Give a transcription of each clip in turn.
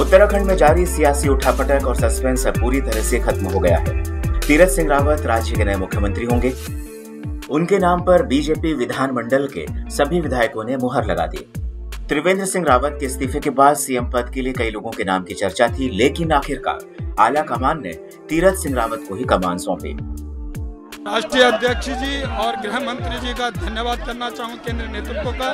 उत्तराखंड में जारी सियासी उठापटक और सस्पेंस अब पूरी तरह से खत्म हो गया है। तीरथ सिंह रावत राज्य के नए मुख्यमंत्री होंगे। उनके नाम पर बीजेपी विधानमंडल के सभी विधायकों ने मुहर लगा दी। त्रिवेंद्र सिंह रावत के इस्तीफे के बाद सीएम पद के लिए कई लोगों के नाम की चर्चा थी, लेकिन आखिरकार आला कमान ने तीरथ सिंह रावत को ही कमान सौंपी। राष्ट्रीय अध्यक्ष जी और गृह मंत्री जी का धन्यवाद करना चाहूँ केंद्रीय नेतृत्व का,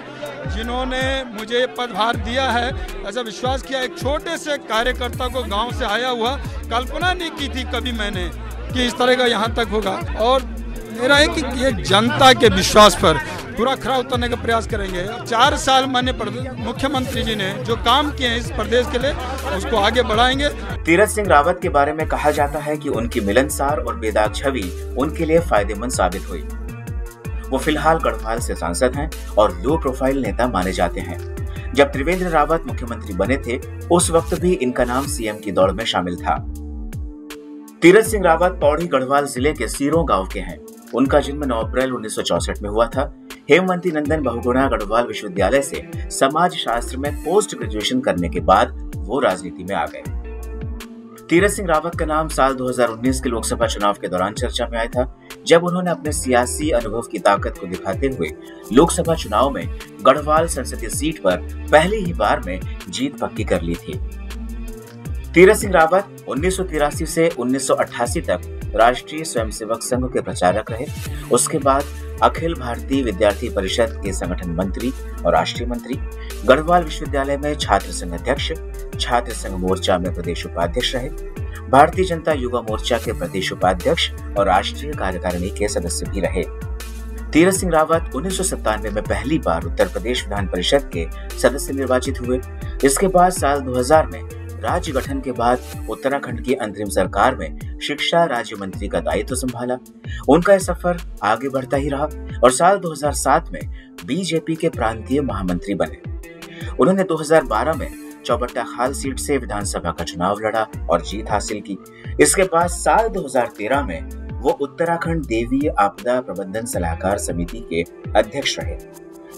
जिन्होंने मुझे पदभार दिया है। ऐसा विश्वास किया एक छोटे से कार्यकर्ता को, गाँव से आया हुआ, कल्पना नहीं की थी कभी मैंने कि इस तरह का यहाँ तक होगा। और मेरा है कि ये जनता के विश्वास पर पूरा खरा उतरने का प्रयास करेंगे। 4 साल माननीय मुख्यमंत्री जी ने जो काम किए हैं इस प्रदेश के लिए, उसको आगे बढ़ाएंगे। तीरथ सिंह रावत के बारे में कहा जाता है कि उनकी मिलनसार और बेदाग छवि उनके लिए फायदेमंद साबित हुई। वो फिलहाल गढ़वाल से सांसद हैं और लो प्रोफाइल नेता माने जाते हैं। जब त्रिवेंद्र रावत मुख्यमंत्री बने थे, उस वक्त भी इनका नाम सीएम की दौड़ में शामिल था। तीरथ सिंह रावत पौड़ी गढ़वाल जिले के सीरों गाँव के हैं। उनका जन्म 9 अप्रैल 1964 में हुआ था। हेमवती नंदन बहुगुणा गढ़वाल विश्वविद्यालय से समाज शास्त्र में पोस्ट ग्रेजुएशन करने के बाद वो राजनीति में आ गए। तीरथ सिंह रावत का नाम साल 2019 के लोकसभा चुनाव के दौरान चर्चा में आया था, जब उन्होंने अपने सियासी अनुभव की ताकत को दिखाते हुए लोकसभा चुनाव में गढ़वाल संसदीय सीट पर पहली ही बार में जीत पक्की कर ली थी। तीरथ सिंह रावत 1983 से 1988 तक राष्ट्रीय स्वयं सेवक संघ के प्रचारक रहे। उसके बाद अखिल भारतीय विद्यार्थी परिषद के संगठन मंत्री और राष्ट्रीय मंत्री, गढ़वाल विश्वविद्यालय में छात्र संघ अध्यक्ष, छात्र संघ मोर्चा में प्रदेश उपाध्यक्ष रहे। भारतीय जनता युवा मोर्चा के प्रदेश उपाध्यक्ष और राष्ट्रीय कार्यकारिणी के सदस्य भी रहे। तीरथ सिंह रावत 1997 में पहली बार उत्तर प्रदेश विधान परिषद के सदस्य निर्वाचित हुए। इसके बाद साल 2000 में राज्य गठन के बाद उत्तराखंड की अंतरिम सरकार में शिक्षा राज्य मंत्री का दायित्व संभाला। उनका यह सफर आगे बढ़ता ही रहा और साल 2007 में बीजेपी के प्रांतीय महामंत्री बने। उन्होंने 2012 में चौबट्टा खाल सीट से विधानसभा का चुनाव लड़ा और जीत हासिल की। इसके बाद साल 2013 में वो उत्तराखंड देवी आपदा प्रबंधन सलाहकार समिति के अध्यक्ष रहे।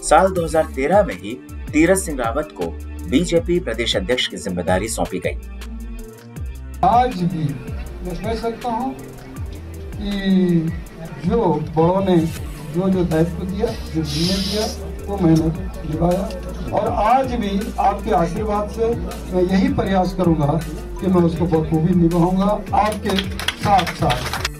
साल 2013 में ही तीरथ सिंह रावत को बीजेपी प्रदेश अध्यक्ष की जिम्मेदारी सौंपी गई। आज भी मैं कह सकता हूं कि जो बड़ों ने जो दायित्व दिया, जो निर्णय दिया, वो मैंने निभाया। और आज भी आपके आशीर्वाद से मैं यही प्रयास करूंगा कि मैं उसको बखूबी निभाऊंगा आपके साथ साथ।